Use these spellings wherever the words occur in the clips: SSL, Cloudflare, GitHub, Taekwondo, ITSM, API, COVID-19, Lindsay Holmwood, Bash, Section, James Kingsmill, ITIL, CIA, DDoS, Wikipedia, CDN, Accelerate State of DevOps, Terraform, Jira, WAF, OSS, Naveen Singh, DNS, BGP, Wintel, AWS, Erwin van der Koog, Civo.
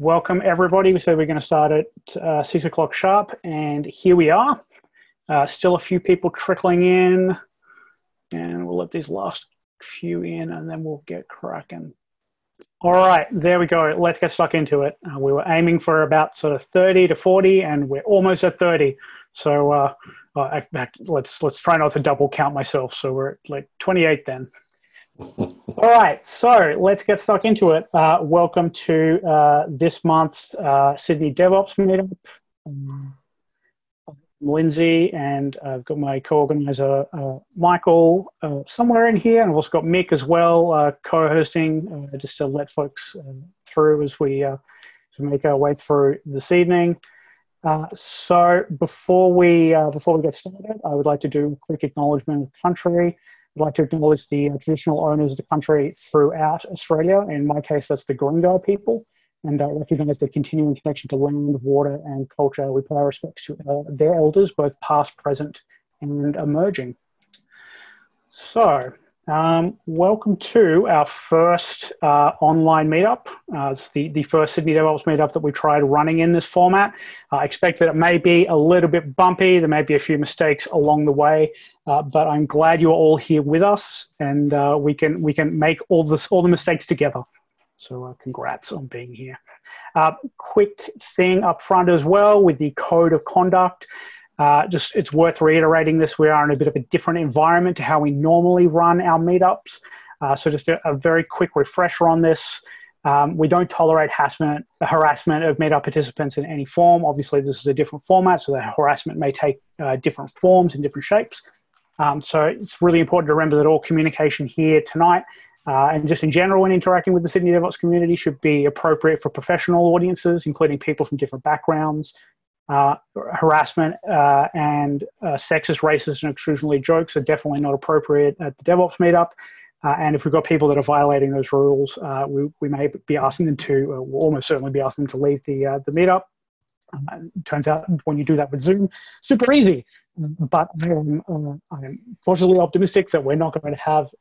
Welcome everybody. So we're going to start at 6 o'clock sharp, and here we are. Still a few people trickling in, and we'll let these last few in and then we'll get cracking. All right, there we go. Let's get stuck into it. We were aiming for about sort of 30 to 40 and we're almost at 30. So let's try not to double count myself. So we're at like 28 then. All right, so let's get stuck into it. Welcome to this month's Sydney DevOps meetup. I'm Lindsay, and I've got my co-organizer Michael somewhere in here, and I've also got Mick as well co-hosting, just to let folks through as we to make our way through this evening. So before we get started, I would like to do a quick acknowledgement of the country. I'd like to acknowledge the traditional owners of the country throughout Australia. In my case, that's the Gurindji people, and I recognise the continuing connection to land, water and culture. We pay our respects to their elders, both past, present and emerging. So welcome to our first online meetup. It's the first Sydney DevOps meetup that we tried running in this format. I expect that it may be a little bit bumpy. There may be a few mistakes along the way, but I'm glad you're all here with us, and we can make all the mistakes together. So congrats on being here. Quick thing up front as well with the code of conduct. Just it's worth reiterating this. We are in a bit of a different environment to how we normally run our meetups. So just a very quick refresher on this. We don't tolerate harassment of meetup participants in any form. Obviously, this is a different format, so the harassment may take different forms and different shapes. So it's really important to remember that all communication here tonight and just in general when interacting with the Sydney DevOps community should be appropriate for professional audiences, including people from different backgrounds. Harassment and sexist, racist, and exclusionary jokes are definitely not appropriate at the DevOps meetup. And if we've got people that are violating those rules, we may be asking them to, we'll almost certainly be asking them to leave the meetup. It turns out when you do that with Zoom, super easy. But I'm fortunately optimistic that we're not going to have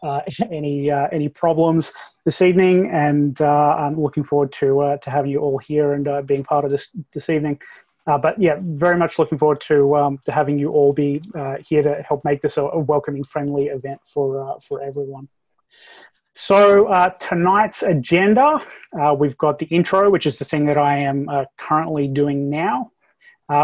any problems this evening, and I'm looking forward to having you all here and being part of this evening. But yeah, very much looking forward to having you all be here to help make this a welcoming, friendly event for everyone. So tonight's agenda, we've got the intro, which is the thing that I am currently doing now.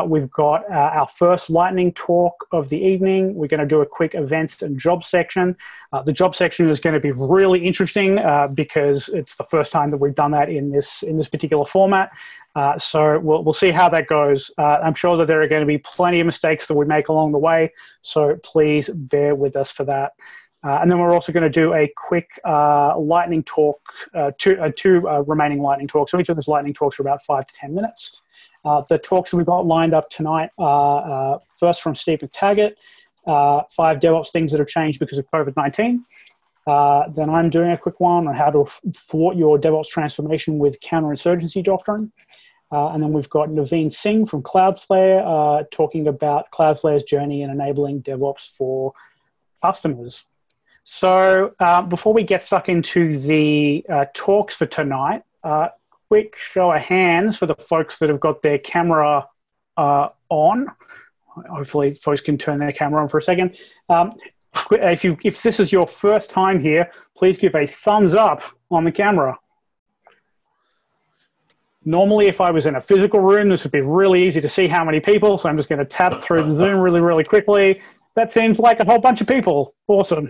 We've got our first lightning talk of the evening. We're going to do a quick events and job section. The job section is going to be really interesting because it's the first time that we've done that in this particular format. So we'll see how that goes. I'm sure that there are going to be plenty of mistakes that we make along the way, so please bear with us for that. And then we're also going to do a quick lightning talk, two remaining lightning talks. So each of those lightning talks are about 5 to 10 minutes. The talks that we've got lined up tonight are first from Steve McTaggart, 5 DevOps things that have changed because of COVID-19. Then I'm doing a quick one on how to thwart your DevOps transformation with counterinsurgency doctrine. And then we've got Naveen Singh from Cloudflare talking about Cloudflare's journey in enabling DevOps for customers. So before we get stuck into the talks for tonight, quick show of hands for the folks that have got their camera on. Hopefully folks can turn their camera on for a second. If this is your first time here, please give a thumbs up on the camera. Normally, if I was in a physical room, this would be really easy to see how many people, so I'm just going to tap through the Zoom really, really quickly. That seems like a whole bunch of people. Awesome.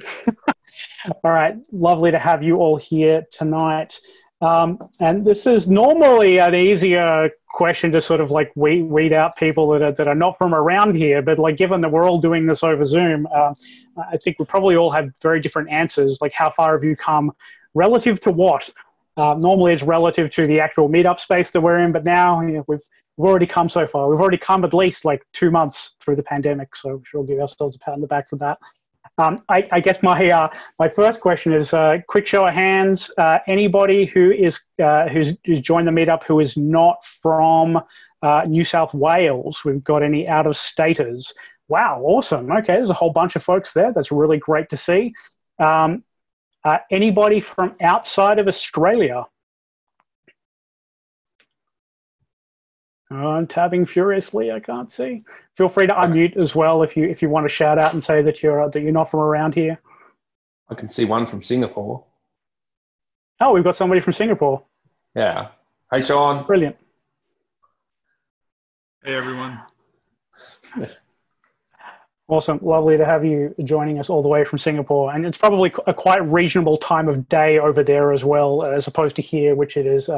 All right, lovely to have you all here tonight. And this is normally an easier question to sort of like weed out people that are not from around here, but like given that we're all doing this over Zoom, I think we probably all have very different answers, like how far have you come relative to what? Normally it's relative to the actual meetup space that we're in, but now you know, we've already come so far. We've already come at least like 2 months through the pandemic, so we should all give ourselves a pat on the back for that. I guess my first question is quick show of hands. Anybody who's joined the meetup who is not from New South Wales? We've got any out of staters? Wow, awesome. Okay, there's a whole bunch of folks there. That's really great to see. Anybody from outside of Australia? I'm tabbing furiously. I can't see. Feel free to unmute as well if you want to shout out and say that you're not from around here. I can see one from Singapore. Oh, we've got somebody from Singapore. Yeah. Hey, Sean. Brilliant. Hey, everyone. Awesome. Lovely to have you joining us all the way from Singapore. And it's probably a quite reasonable time of day over there as well, as opposed to here, which it is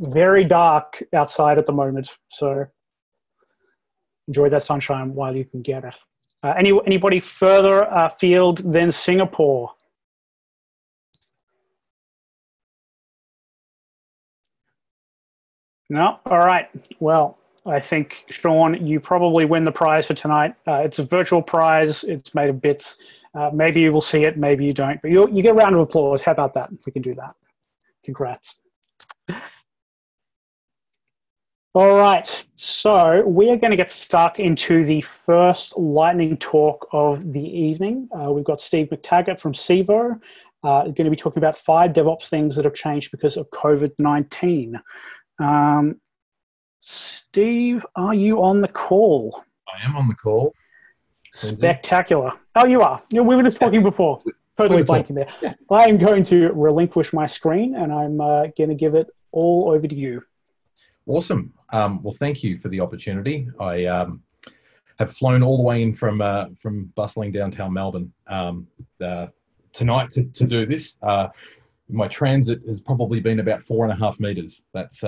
very dark outside at the moment. So enjoy that sunshine while you can get it. Anybody further afield than Singapore? No? All right. Well, I think, Sean, you probably win the prize for tonight. It's a virtual prize. It's made of bits. Maybe you will see it. Maybe you don't. But you get a round of applause. How about that? We can do that. Congrats. All right. So we are going to get stuck into the first lightning talk of the evening. We've got Steve McTaggart from Civo. Going to be talking about 5 DevOps things that have changed because of COVID-19. Steve, are you on the call? I am on the call. Spectacular. Oh, you are. You know, we were just talking before. Totally blanking there. Yeah. I am going to relinquish my screen and I'm going to give it all over to you. Awesome. Well, thank you for the opportunity. I have flown all the way in from bustling downtown Melbourne tonight to do this. My transit has probably been about 4.5 meters. That's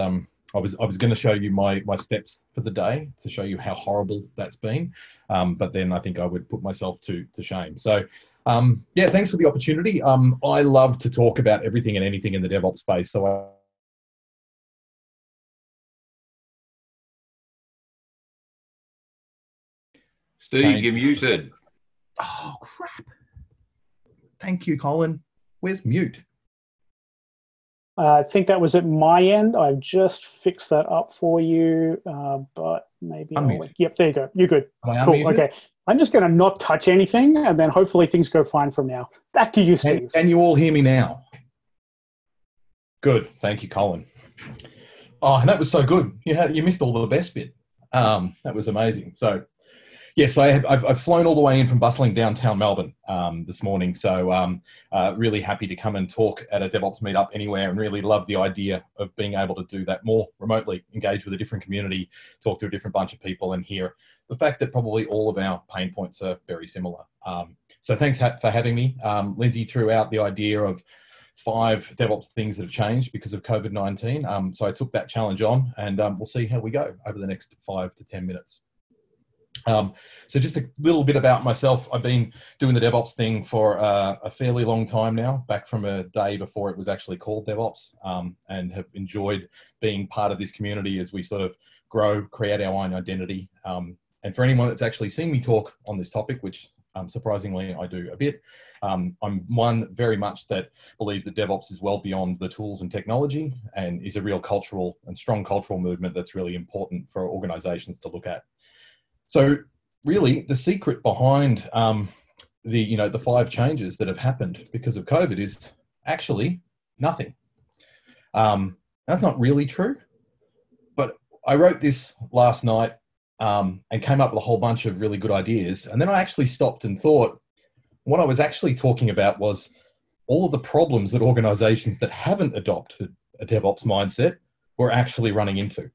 I was going to show you my steps for the day to show you how horrible that's been, but then I think I would put myself to shame. So yeah, thanks for the opportunity. I love to talk about everything and anything in the DevOps space. So Steve, you're muted. Oh crap! Thank you, Colin. Where's mute? I think that was at my end. I've just fixed that up for you, but maybe... Yep, there you go. You're good. Cool, okay. I'm just going to not touch anything, and then hopefully things go fine from now. Back to you, Steve. Can you all hear me now? Good. Thank you, Colin. Oh, and that was so good. You missed all the best bit. That was amazing. So, yes, I've flown all the way in from bustling downtown Melbourne this morning, so really happy to come and talk at a DevOps meetup anywhere, and really love the idea of being able to do that more remotely, engage with a different community, talk to a different bunch of people, and hear the fact that probably all of our pain points are very similar. So thanks for having me. Lindsay threw out the idea of 5 DevOps things that have changed because of COVID-19, so I took that challenge on, and we'll see how we go over the next 5 to 10 minutes. So just a little bit about myself. I've been doing the DevOps thing for a fairly long time now, back from a day before it was actually called DevOps, and have enjoyed being part of this community as we sort of grow, create our own identity. And for anyone that's actually seen me talk on this topic, which surprisingly I do a bit, I'm one very much that believes that DevOps is well beyond the tools and technology and is a real cultural and strong cultural movement that's really important for organizations to look at. So really the secret behind the 5 changes that have happened because of COVID is actually nothing. That's not really true, but I wrote this last night and came up with a whole bunch of really good ideas. And then I actually stopped and thought what I was actually talking about was all of the problems that organizations that haven't adopted a DevOps mindset were actually running into.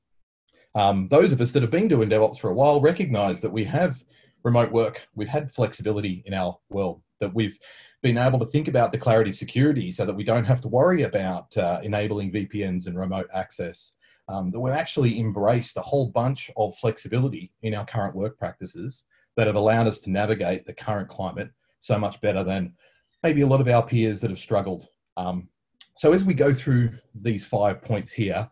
Those of us that have been doing DevOps for a while recognize that we have remote work, we've had flexibility in our world, that we've been able to think about the clarity of security so that we don't have to worry about enabling VPNs and remote access, that we've actually embraced a whole bunch of flexibility in our current work practices that have allowed us to navigate the current climate so much better than maybe a lot of our peers that have struggled. So as we go through these 5 points here,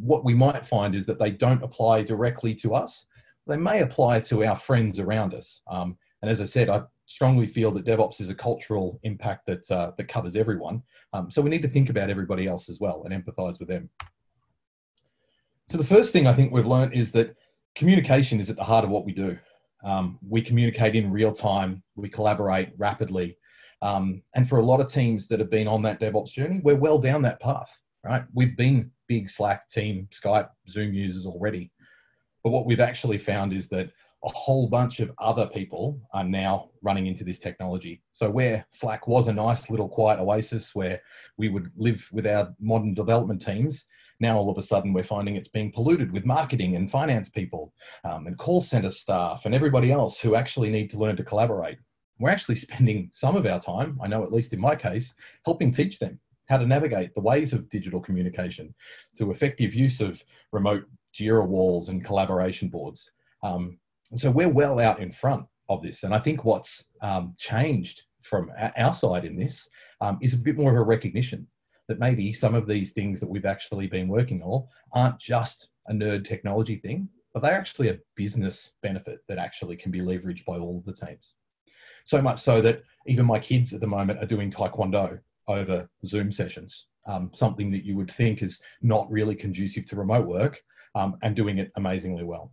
what we might find is that they don't apply directly to us. They may apply to our friends around us. And as I said, I strongly feel that DevOps is a cultural impact that, that covers everyone. So we need to think about everybody else as well and empathize with them. So the first thing I think we've learned is that communication is at the heart of what we do. We communicate in real time, we collaborate rapidly. And for a lot of teams that have been on that DevOps journey, we're well down that path, right? We've been big Slack, Team, Skype, Zoom users already. But what we've actually found is that a whole bunch of other people are now running into this technology. So where Slack was a nice little quiet oasis where we would live with our modern development teams, now all of a sudden we're finding it's being polluted with marketing and finance people and call center staff and everybody else who actually need to learn to collaborate. We're actually spending some of our time, I know at least in my case, helping teach them how to navigate the ways of digital communication to effective use of remote Jira walls and collaboration boards. So we're well out in front of this. And I think what's changed from our side in this is a bit more of a recognition that maybe some of these things that we've actually been working on aren't just a nerd technology thing, but they're actually a business benefit that actually can be leveraged by all of the teams. So much so that even my kids at the moment are doing Taekwondo over Zoom sessions, something that you would think is not really conducive to remote work and doing it amazingly well.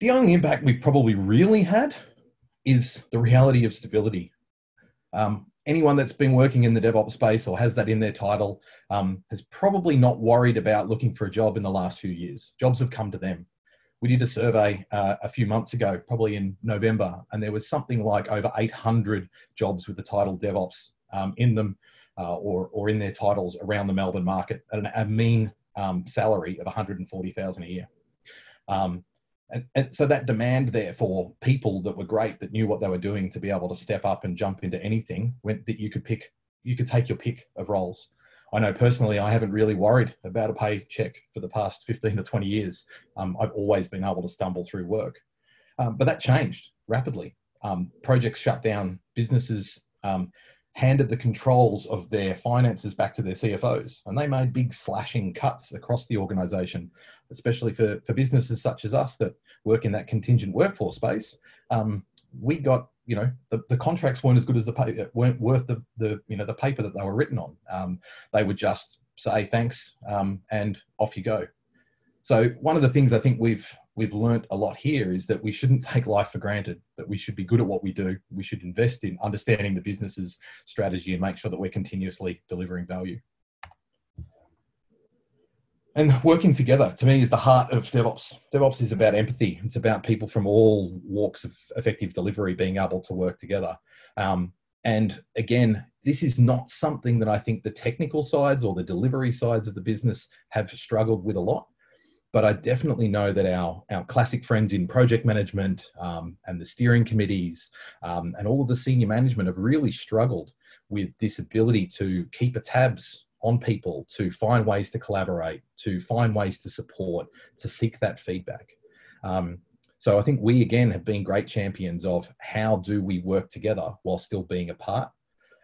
The only impact we probably really had is the reality of stability. Anyone that's been working in the DevOps space or has that in their title has probably not worried about looking for a job in the last few years. Jobs have come to them. We did a survey a few months ago, probably in November, and there was something like over 800 jobs with the title DevOps in them or in their titles around the Melbourne market at a mean salary of $140,000 a year. And so that demand there for people that were great, that knew what they were doing, to be able to step up and jump into anything, that you could pick, you could take your pick of roles. I know personally, I haven't really worried about a paycheck for the past 15 to 20 years. I've always been able to stumble through work, but that changed rapidly. Projects shut down, businesses handed the controls of their finances back to their CFOs, and they made big slashing cuts across the organisation, especially for businesses such as us that work in that contingent workforce space. We got, you know, the contracts weren't as good as weren't worth the paper that they were written on. They would just say thanks and off you go. So one of the things I think we've learnt a lot here is that we shouldn't take life for granted, that we should be good at what we do. We should invest in understanding the business's strategy and make sure that we're continuously delivering value. And working together, to me, is the heart of DevOps. DevOps is about empathy. It's about people from all walks of effective delivery being able to work together. And again, this is not something that I think the technical sides or the delivery sides of the business have struggled with a lot. But I definitely know that our classic friends in project management and the steering committees and all of the senior management have really struggled with this ability to keep tabs on people, to find ways to collaborate, to find ways to support, to seek that feedback. So I think we, again, have been great champions of how do we work together while still being apart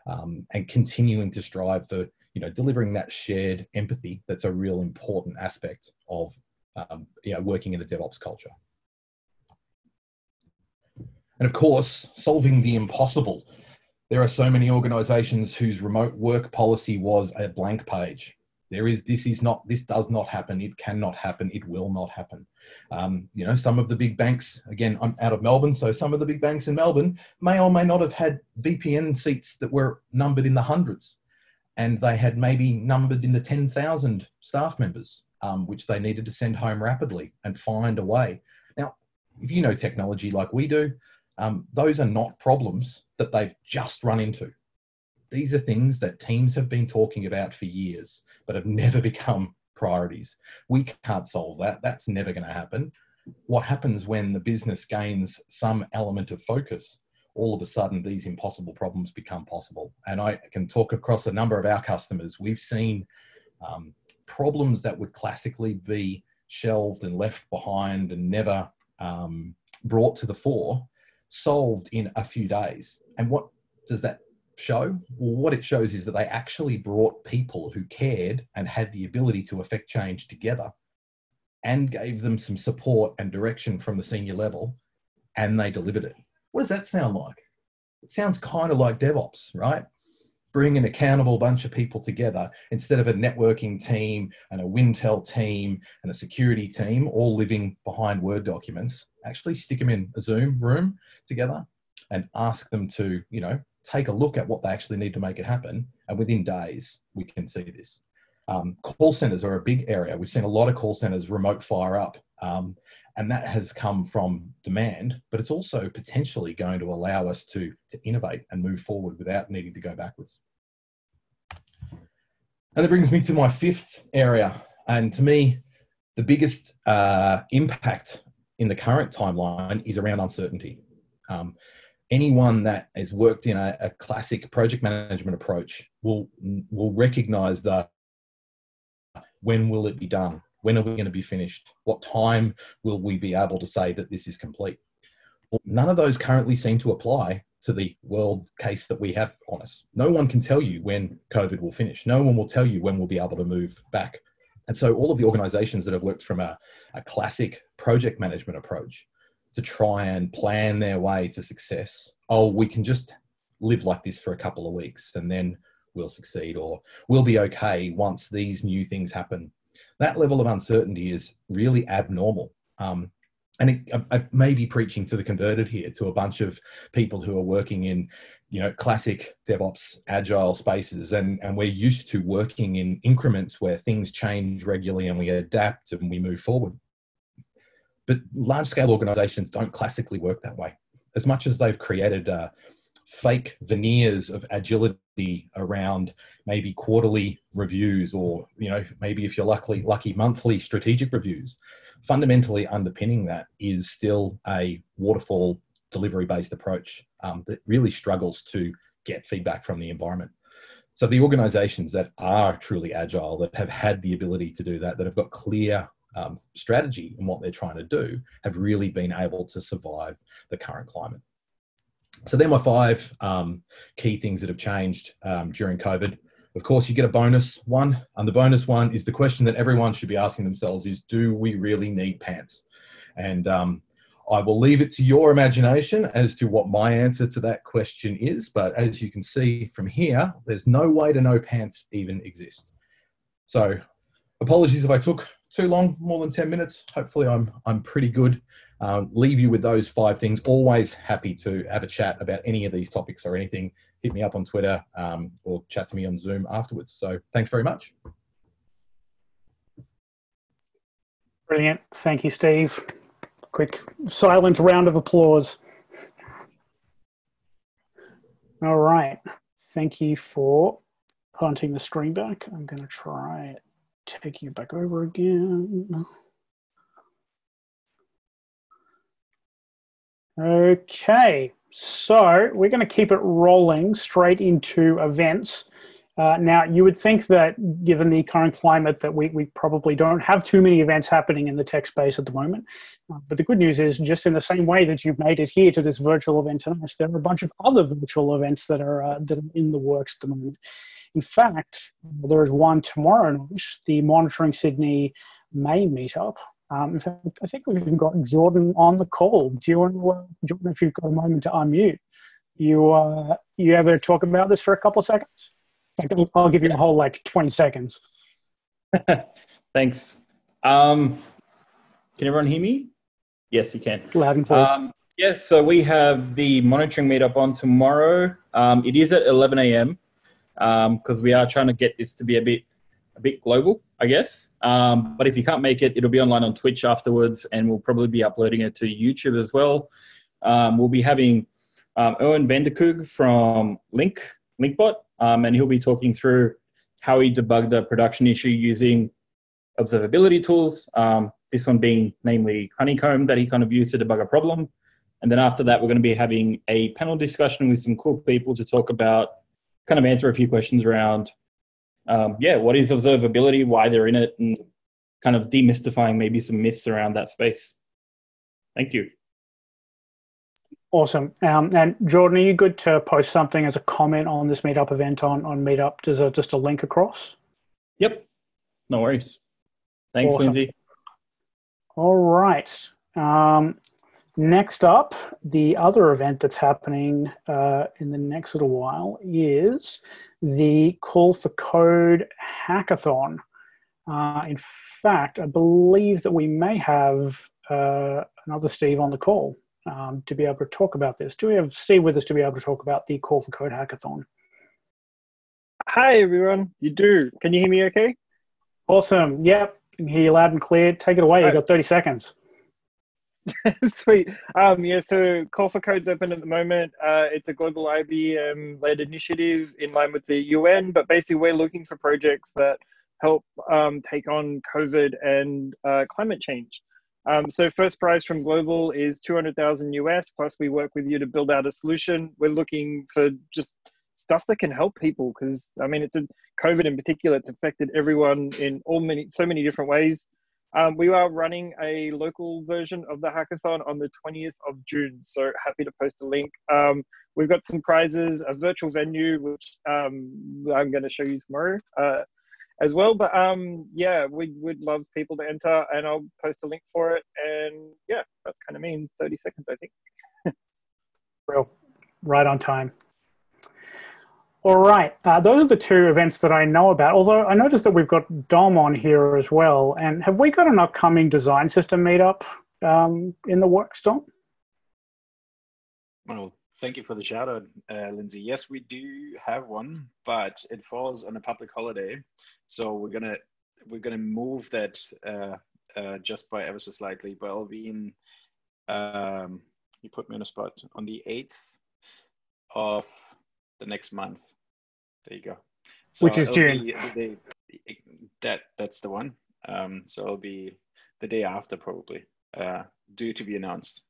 and continuing to strive for, you know, delivering that shared empathy. That's a real important aspect of working in a DevOps culture. And of course, solving the impossible. There are so many organizations whose remote work policy was a blank page. This does not happen. It cannot happen. It will not happen. You know, some of the big banks, again, I'm out of Melbourne, so some of the big banks in Melbourne may or may not have had VPN seats that were numbered in the hundreds, and they had maybe numbered in the 10,000 staff members. Which they needed to send home rapidly and find a way. Now, if you know technology like we do, those are not problems that they've just run into. These are things that teams have been talking about for years, but have never become priorities. We can't solve that. That's never going to happen. What happens when the business gains some element of focus? All of a sudden, these impossible problems become possible. And I can talk across a number of our customers. We've seen problems that would classically be shelved and left behind and never brought to the fore, solved in a few days. And what does that show? Well, what it shows is that they actually brought people who cared and had the ability to affect change together and gave them some support and direction from the senior level, and they delivered it. What does that sound like? It sounds kind of like DevOps, right? Bring an accountable bunch of people together instead of a networking team and a Wintel team and a security team all living behind Word documents. Actually stick them in a Zoom room together and ask them to, you know, take a look at what they actually need to make it happen. And within days, we can see this. Call centers are a big area. We've seen a lot of call centers remote fire up, and that has come from demand, but it's also potentially going to allow us to innovate and move forward without needing to go backwards. And that brings me to my fifth area. And to me, the biggest impact in the current timeline is around uncertainty. Anyone that has worked in a classic project management approach will recognize that when will it be done? When are we going to be finished? What time will we be able to say that this is complete? Well, none of those currently seem to apply to the world case that we have on us. No one can tell you when COVID will finish. No one will tell you when we'll be able to move back. And so all of the organizations that have worked from a classic project management approach to try and plan their way to success, oh, we can just live like this for a couple of weeks and then we'll succeed, or we'll be okay once these new things happen. That level of uncertainty is really abnormal. And I may be preaching to the converted here, to a bunch of people who are working in, classic DevOps agile spaces. And we're used to working in increments where things change regularly and we adapt and we move forward. But large scale organizations don't classically work that way. As much as they've created fake veneers of agility around maybe quarterly reviews, or, maybe if you're lucky monthly strategic reviews, fundamentally underpinning that is still a waterfall delivery-based approach that really struggles to get feedback from the environment. So the organizations that are truly agile, that have had the ability to do that, that have got clear strategy in what they're trying to do, have really been able to survive the current climate. So they're my five key things that have changed during COVID. Of course, you get a bonus one, and the bonus one is the question that everyone should be asking themselves is, do we really need pants? And I will leave it to your imagination as to what my answer to that question is. But as you can see from here, there's no way to know pants even exist. So apologies if I took too long, more than 10 minutes. Hopefully I'm pretty good. Leave you with those five things. Always happy to have a chat about any of these topics or anything. Hit me up on Twitter or chat to me on Zoom afterwards. So thanks very much. Brilliant. Thank you, Steve. Quick silent round of applause. All right. Thank you for punting the screen back. I'm going to try taking it back over again. Okay, so we're going to keep it rolling straight into events. Now, you would think that given the current climate that we probably don't have too many events happening in the tech space at the moment. But the good news is, just in the same way that you've made it here to this virtual event tonight, there are a bunch of other virtual events that are in the works at the moment. In fact, there is one tomorrow night, the Monitoring Sydney May meetup. In fact, I think we've even got Jordan on the call. Do you want to, Jordan, if you've got a moment to unmute, you ever talk about this for a couple of seconds? In fact, I'll give you a whole 20 seconds. Thanks. Can everyone hear me? Yes, you can. Loud and clear. Yes, so we have the monitoring meetup on tomorrow. It is at 11 a.m. because we are trying to get this to be a bit global, I guess. But if you can't make it, it'll be online on Twitch afterwards, and we'll probably be uploading it to YouTube as well. We'll be having Erwin van der Koog from Linkbot, and he'll be talking through how he debugged a production issue using observability tools, this one being namely Honeycomb that he kind of used to debug a problem. And then after that, we're going to be having a panel discussion with some cool people to talk about, kind of answer a few questions around what is observability, why they're in it, and kind of demystifying maybe some myths around that space. Thank you. Awesome. And Jordan, are you good to post something as a comment on this meetup event on Meetup? Does just a link across? Yep. No worries. Thanks, awesome. Lindsay. All right. Next up, the other event that's happening in the next little while is the Call for Code Hackathon. In fact, I believe that we may have another Steve on the call. to be able to talk about this. Do we have Steve with us to be able to talk about the Call for Code hackathon? Hi, everyone. You do. Can you hear me okay? Awesome. Yep. I can hear you loud and clear. Take it away. You've got 30 seconds. Sweet. Yeah, so Call for Code's open at the moment. It's a global IBM-led initiative in line with the UN, but basically we're looking for projects that help take on COVID and climate change. So first prize from Global is $200,000 US, plus we work with you to build out a solution. We're looking for just stuff that can help people because, I mean, it's COVID in particular, it's affected everyone in so many different ways. We are running a local version of the hackathon on the 20th of June, so happy to post a link. We've got some prizes, a virtual venue, which I'm going to show you tomorrow as well. But yeah, we would love people to enter, and I'll post a link for it. And yeah, that's kind of me in 30 seconds, I think. Real, right on time. All right, those are the two events that I know about, although I noticed that we've got Dom on here as well. And have we got an upcoming design system meetup in the works, Dom? Well, thank you for the shout out, Lindsay. Yes, we do have one, but it falls on a public holiday. So we're gonna move that just by ever so slightly. But I'll be in, you put me on a spot, on the 8th of the next month. There you go. So which is June. That's the one. So it'll be the day after probably, due to be announced.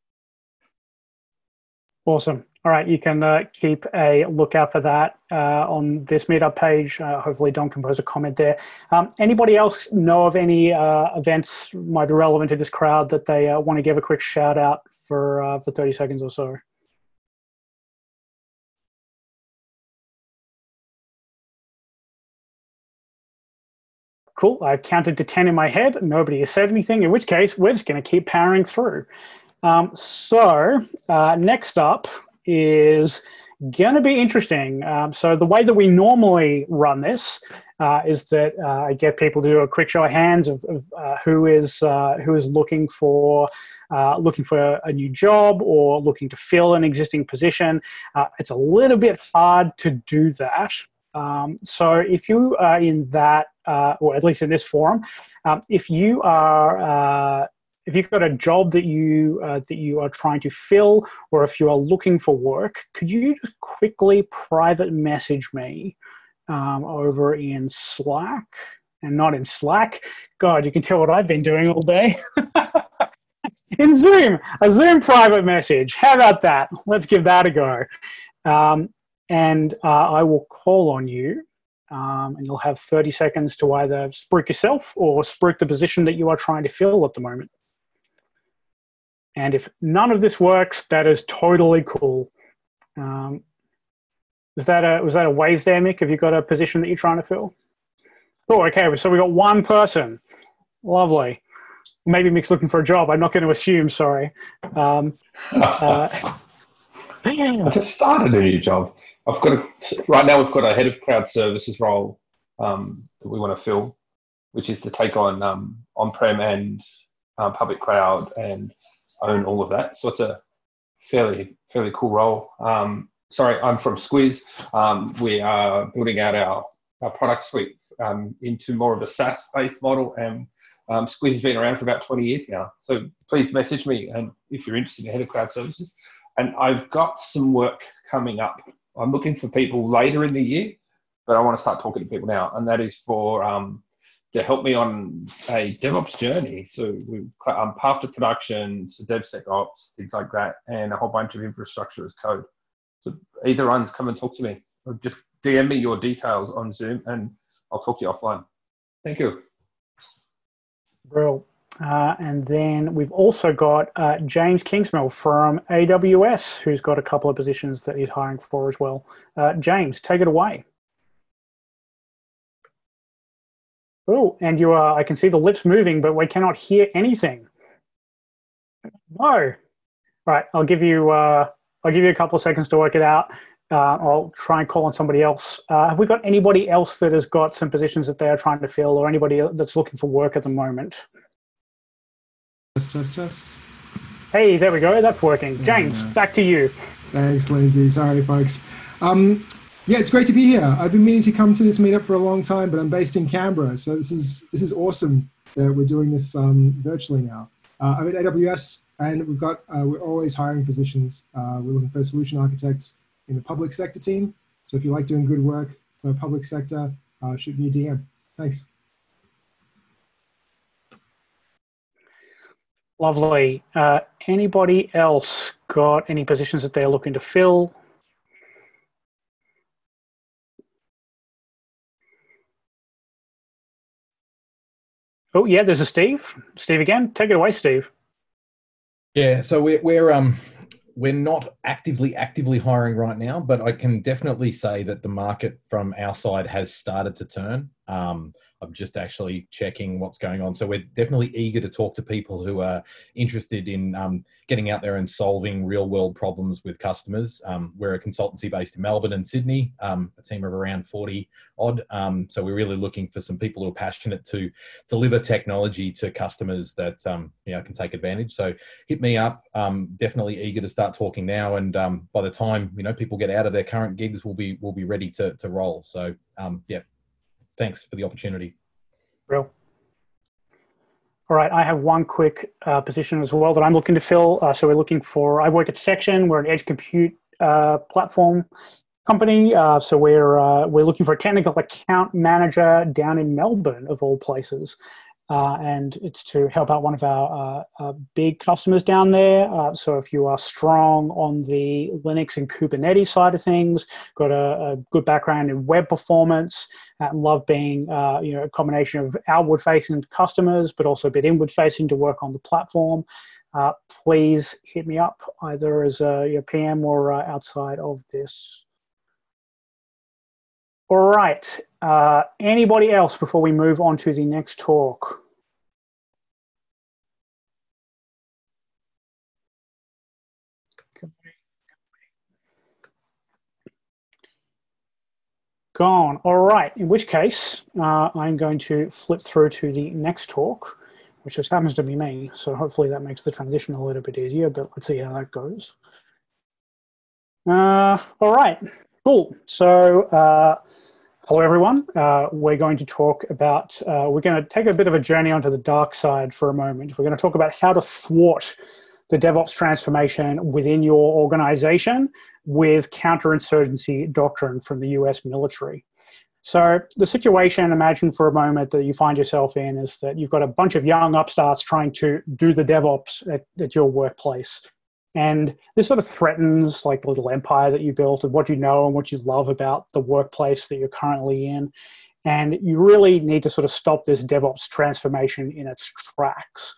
Awesome. All right, you can keep a lookout for that on this meetup page. Hopefully Dom can post a comment there. Anybody else know of any events might be relevant to this crowd that they want to give a quick shout out for 30 seconds or so? Cool, I've counted to 10 in my head. Nobody has said anything, in which case we're just going to keep powering through. So next up is going to be interesting. So the way that we normally run this is that I get people to do a quick show of hands of who is looking for a new job or looking to fill an existing position. It's a little bit hard to do that. So if you are in that, or at least in this forum, if you've got a job that you are trying to fill, or if you are looking for work, could you just quickly private message me over in Slack, and not in Slack? God, you can tell what I've been doing all day. In Zoom, a Zoom private message. How about that? Let's give that a go. And I will call on you, and you'll have 30 seconds to either spruik yourself or spruik the position that you are trying to fill at the moment. And if none of this works, that is totally cool. Was that a wave there, Mick? Have you got a position that you're trying to fill? Oh, okay, so we got one person. Lovely. Maybe Mick's looking for a job. I'm not going to assume, sorry. I just started a new job. Right now we've got a head of crowd services role that we want to fill, which is to take on on-prem and public cloud and own all of that. So it's a fairly cool role. Sorry, I'm from Squiz. We are building out our product suite into more of a SaaS-based model, and Squiz has been around for about 20 years now. So please message me, and if you're interested in head of crowd services. And I've got some work coming up. I'm looking for people later in the year, but I want to start talking to people now. And that is for to help me on a DevOps journey. So we path to production, so DevSecOps, things like that, and a whole bunch of infrastructure as code. So either one's come and talk to me, or just DM me your details on Zoom, and I'll talk to you offline. Thank you. Bro. And then we've also got James Kingsmill from AWS, who's got a couple of positions that he's hiring for as well. James, take it away. Oh, and you are, I can see the lips moving, but we cannot hear anything. No. Right, I'll give you a couple of seconds to work it out. I'll try and call on somebody else. Have we got anybody else that has got some positions that they are trying to fill, or anybody that's looking for work at the moment? Test, test, test. Hey, there we go. That's working. James, back to you. Thanks, Lindsay. Sorry, folks. Yeah, it's great to be here. I've been meaning to come to this meetup for a long time, but I'm based in Canberra, so this is awesome that we're doing this virtually now. I'm at AWS, and we've got we're always hiring positions. We're looking for solution architects in the public sector team. So if you like doing good work for the public sector, shoot me a DM. Thanks. Lovely. Anybody else got any positions that they're looking to fill? Oh yeah, there's a Steve. Steve again. Take it away, Steve. Yeah, so we're not actively hiring right now, but I can definitely say that the market from our side has started to turn. I'm just actually checking what's going on. So we're definitely eager to talk to people who are interested in getting out there and solving real world problems with customers. We're a consultancy based in Melbourne and Sydney, a team of around 40 odd. So we're really looking for some people who are passionate to deliver technology to customers that you know, can take advantage. So hit me up. Definitely eager to start talking now. And by the time, you know, people get out of their current gigs, we'll be ready to roll. So yeah. Thanks for the opportunity. Real. All right, I have one quick position as well that I'm looking to fill. So we're looking for, I work at Section. We're an edge compute platform company. So we're looking for a technical account manager down in Melbourne, of all places. And it's to help out one of our big customers down there. So if you are strong on the Linux and Kubernetes side of things, got a good background in web performance, and love being you know, a combination of outward-facing customers, but also a bit inward-facing to work on the platform, please hit me up either as your PM or outside of this. All right. Anybody else before we move on to the next talk? Gone. All right. In which case, I'm going to flip through to the next talk, which just happens to be me. So hopefully that makes the transition a little bit easier, but let's see how that goes. All right. Cool. So, hello, everyone. We're going to talk about, we're going to take a bit of a journey onto the dark side for a moment. We're going to talk about how to thwart the DevOps transformation within your organization with counterinsurgency doctrine from the US military. So the situation, imagine for a moment that you find yourself in, is that you've got a bunch of young upstarts trying to do the DevOps at your workplace. And this sort of threatens like the little empire that you built and what you know and what you love about the workplace that you're currently in. And you really need to sort of stop this DevOps transformation in its tracks.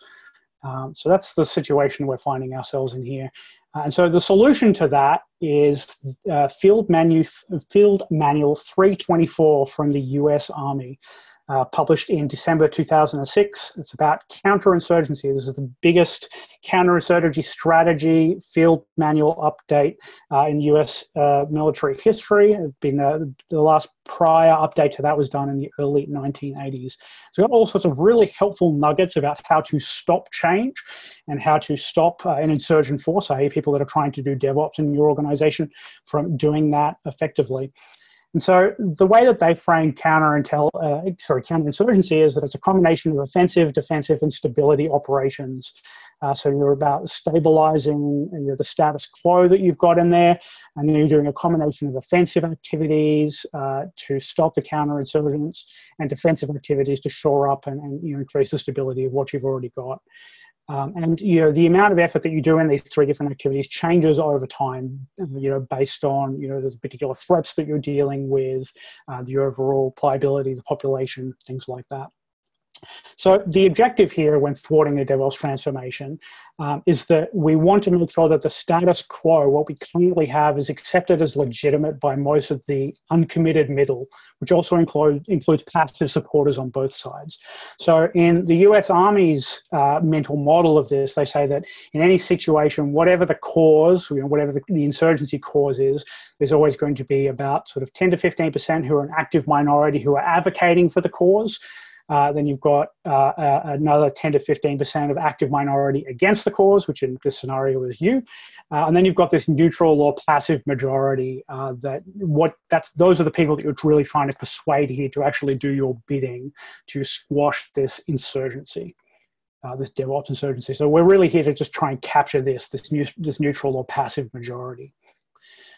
So that's the situation we're finding ourselves in here. And so the solution to that is Field Manual 324 from the US Army, published in December 2006. It's about counterinsurgency. This is the biggest counterinsurgency strategy field manual update in US military history. It's been the last prior update to that was done in the early 1980s. So we've got all sorts of really helpful nuggets about how to stop change and how to stop an insurgent force, i.e. people that are trying to do DevOps in your organization, from doing that effectively. And so the way that they frame counterinsurgency is that it's a combination of offensive, defensive, and stability operations. So you're about stabilizing, you know, the status quo that you've got in there, and then you're doing a combination of offensive activities to stop the counterinsurgents and defensive activities to shore up and you know, increase the stability of what you've already got. And you know, the amount of effort that you do in these three different activities changes over time, you know, based on, you know, the particular threats that you're dealing with, the overall pliability of the population, things like that. So the objective here when thwarting the DevOps transformation is that we want to make sure that the status quo, what we currently have, is accepted as legitimate by most of the uncommitted middle, which also includes passive supporters on both sides. So in the US Army's mental model of this, they say that in any situation, whatever the cause, you know, whatever the insurgency cause is, there's always going to be about sort of 10 to 15% who are an active minority who are advocating for the cause. Then you've got another 10 to 15% of active minority against the cause, which in this scenario is you. And then you've got this neutral or passive majority those are the people that you're really trying to persuade here to actually do your bidding to squash this insurgency, this DevOps insurgency. So we're really here to just try and capture this neutral or passive majority.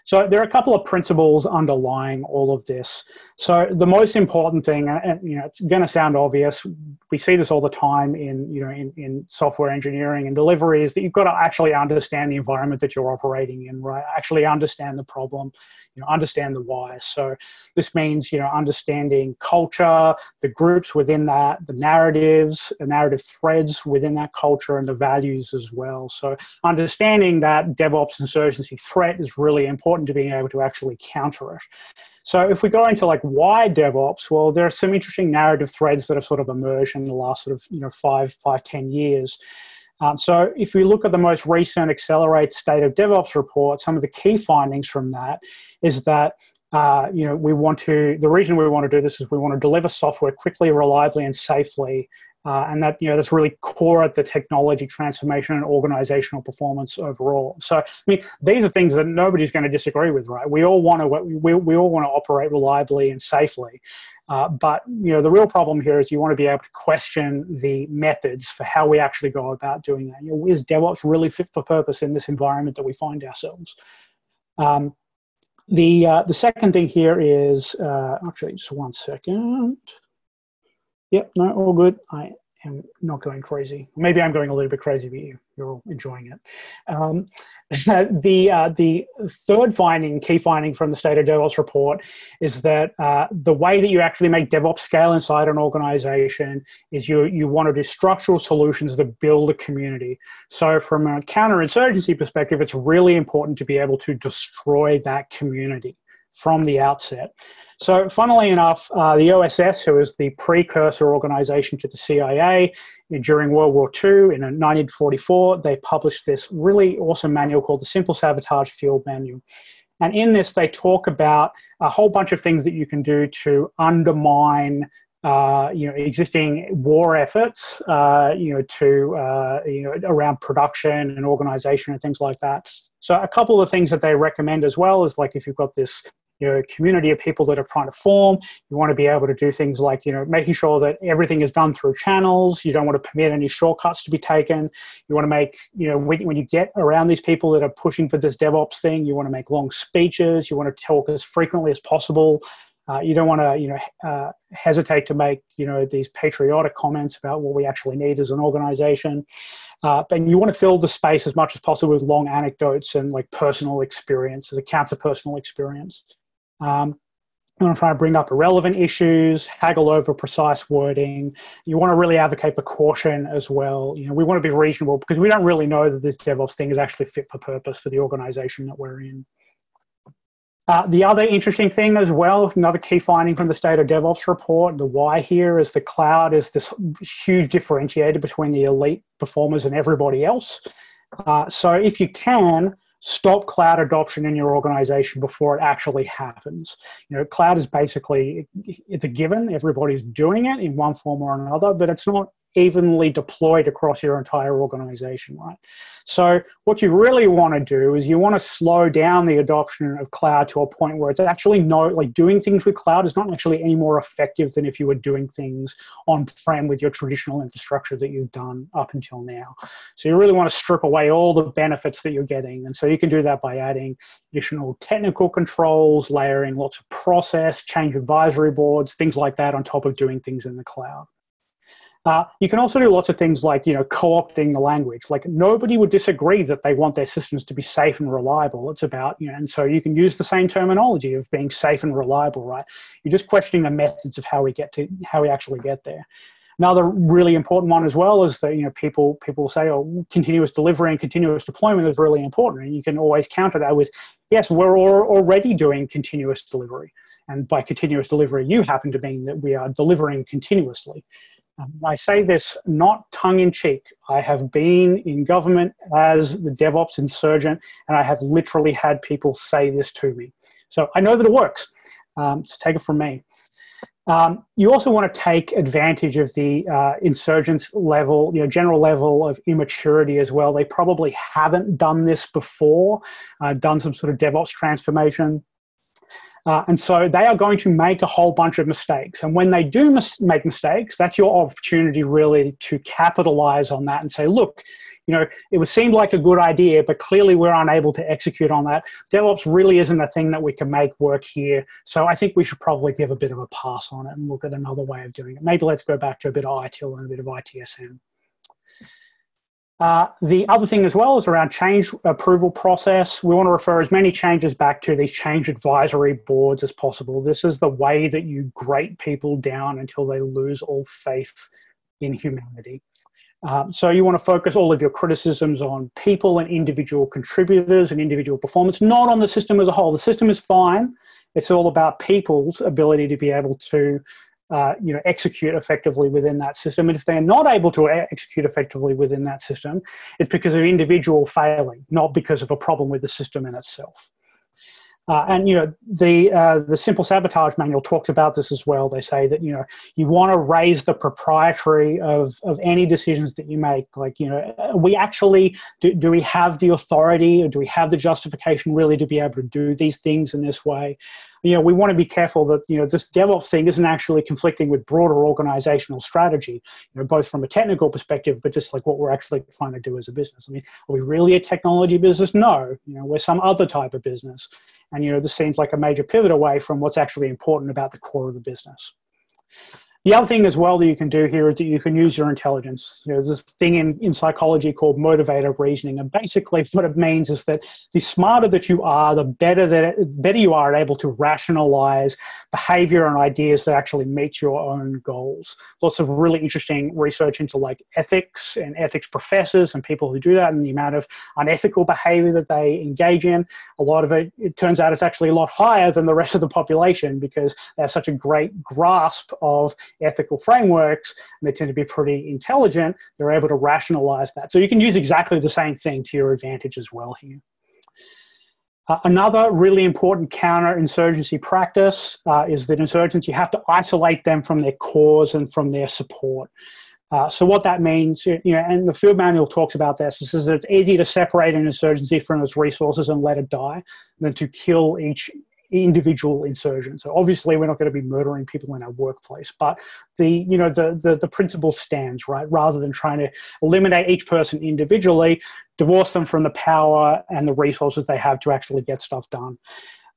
So there are a couple of principles underlying all of this. So the most important thing, and it's going to sound obvious, we see this all the time in software engineering and delivery, is that you've got to actually understand the environment that you're operating in, right? Actually understand the problem, understand the why. So this means understanding culture, the groups within that, the narratives, the narrative threads within that culture, and the values as well. So understanding that DevOps insurgency threat is really important to being able to actually counter it. So if we go into like why DevOps, well, there are some interesting narrative threads that have sort of emerged in the last sort of 5, 10 years. So if we look at the most recent Accelerate State of DevOps report, some of the key findings from that is that the reason we want to do this is we want to deliver software quickly, reliably, and safely. And that, that's really core at the technology transformation and organizational performance overall. So, these are things that nobody's going to disagree with, right? We all want to operate reliably and safely. But, the real problem here is you want to be able to question the methods for how we actually go about doing that. Is DevOps really fit for purpose in this environment that we find ourselves? The second thing here is, actually, just one second. Yep, no, all good. I am not going crazy. Maybe I'm going a little bit crazy, but you're all enjoying it. The third key finding from the State of DevOps report is that the way that you actually make DevOps scale inside an organization is you want to do structural solutions that build a community. So from a counterinsurgency perspective, it's really important to be able to destroy that community from the outset. So funnily enough, the OSS, who is the precursor organization to the CIA, during World War II in 1944, they published this really awesome manual called the Simple Sabotage Field Manual. And in this, they talk about a whole bunch of things that you can do to undermine existing war efforts, around production and organization and things like that. So a couple of things that they recommend as well is, like, if you've got this community of people that are trying to form, you want to be able to do things like, making sure that everything is done through channels. You don't want to permit any shortcuts to be taken. You want to make, when you get around these people that are pushing for this DevOps thing, you want to make long speeches. You want to talk as frequently as possible. You don't want to, hesitate to make, these patriotic comments about what we actually need as an organization. And you want to fill the space as much as possible with long anecdotes and personal experiences, accounts of personal experience. You want to try to bring up irrelevant issues, haggle over precise wording. You want to really advocate for caution as well. We want to be reasonable because we don't really know that this DevOps thing is actually fit for purpose for the organization that we're in. The other interesting thing as well, another key finding from the State of DevOps report, the why here is the cloud is this huge differentiator between the elite performers and everybody else. So if you can, stop cloud adoption in your organization before it actually happens. Cloud is basically, it's a given, everybody's doing it in one form or another, but it's not evenly deployed across your entire organization, right? So what you really want to do is you want to slow down the adoption of cloud to a point where it's actually doing things with cloud is not actually any more effective than if you were doing things on-prem with your traditional infrastructure that you've done up until now. So you really want to strip away all the benefits that you're getting. And so you can do that by adding additional technical controls, layering lots of process, change advisory boards, things like that on top of doing things in the cloud. You can also do lots of things like, co-opting the language. Nobody would disagree that they want their systems to be safe and reliable. It's about, and so you can use the same terminology of being safe and reliable, right? You're just questioning the methods of how we actually get there. Another really important one as well is that, people say, oh, continuous delivery and continuous deployment is really important. And you can always counter that with, yes, we're already doing continuous delivery. And by continuous delivery, you happen to mean that we are delivering continuously. I say this not tongue-in-cheek. I have been in government as the DevOps insurgent, and I have literally had people say this to me. So I know that it works. So take it from me. You also want to take advantage of the insurgents level, general level of immaturity as well. They probably haven't done this before, done some sort of DevOps transformation. And so they are going to make a whole bunch of mistakes. And when they do make mistakes, that's your opportunity really to capitalize on that and say, look, it would seem like a good idea, but clearly we're unable to execute on that. DevOps really isn't a thing that we can make work here. So I think we should probably give a bit of a pass on it and look at another way of doing it. Maybe let's go back to a bit of ITIL and a bit of ITSM. The other thing as well is around change approval process. We want to refer as many changes back to these change advisory boards as possible. This is the way that you grate people down until they lose all faith in humanity. So you want to focus all of your criticisms on people and individual contributors and individual performance, not on the system as a whole. The system is fine. It's all about people's ability to be able to execute effectively within that system. And if they're not able to execute effectively within that system, it's because of individual failing, not because of a problem with the system in itself. And the Simple Sabotage Manual talks about this as well. They say that you want to raise the proprietary of any decisions that you make. Like we actually do we have the authority or do we have the justification really to be able to do these things in this way? We want to be careful that this DevOps thing isn't actually conflicting with broader organizational strategy. Both from a technical perspective, but just like what we're actually trying to do as a business. I mean, are we really a technology business? No, we're some other type of business. And, this seems like a major pivot away from what's actually important about the core of the business. The other thing as well that you can do here is that you can use your intelligence. There's this thing in psychology called motivator reasoning. And basically what it means is that the smarter that you are, the better you are at able to rationalize behavior and ideas that actually meet your own goals. Lots of really interesting research into like ethics and ethics professors and people who do that and the amount of unethical behavior that they engage in. A lot of it, it turns out it's actually a lot higher than the rest of the population because they have such a great grasp of ethical frameworks, and they tend to be pretty intelligent. They're able to rationalize that. So you can use exactly the same thing to your advantage as well here. Another really important counterinsurgency practice is that insurgents, you have to isolate them from their cause and from their support. So what that means, and the field manual talks about this, is that it's easier to separate an insurgency from its resources and let it die than to kill each individual insurgent. So obviously we're not going to be murdering people in our workplace, but the principle stands, right? Rather than trying to eliminate each person individually, divorce them from the power and the resources they have to actually get stuff done.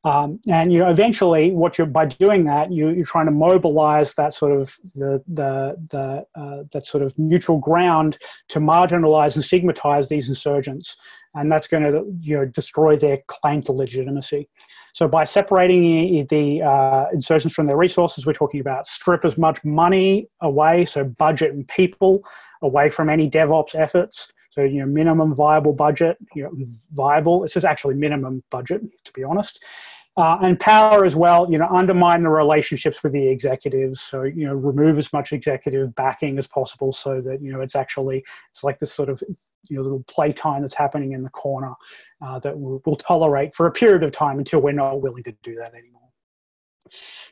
And eventually, what you're by doing that, you're trying to mobilize that sort of that sort of neutral ground to marginalize and stigmatize these insurgents, and that's going to destroy their claim to legitimacy. So by separating the insurgents from their resources, we're talking about strip as much money away, so budget and people, away from any DevOps efforts. So, minimum viable budget, it's just actually minimum budget, to be honest. And power as well, undermine the relationships with the executives. So, remove as much executive backing as possible so that, it's like this sort of, little playtime that's happening in the corner that we'll tolerate for a period of time until we're not willing to do that anymore.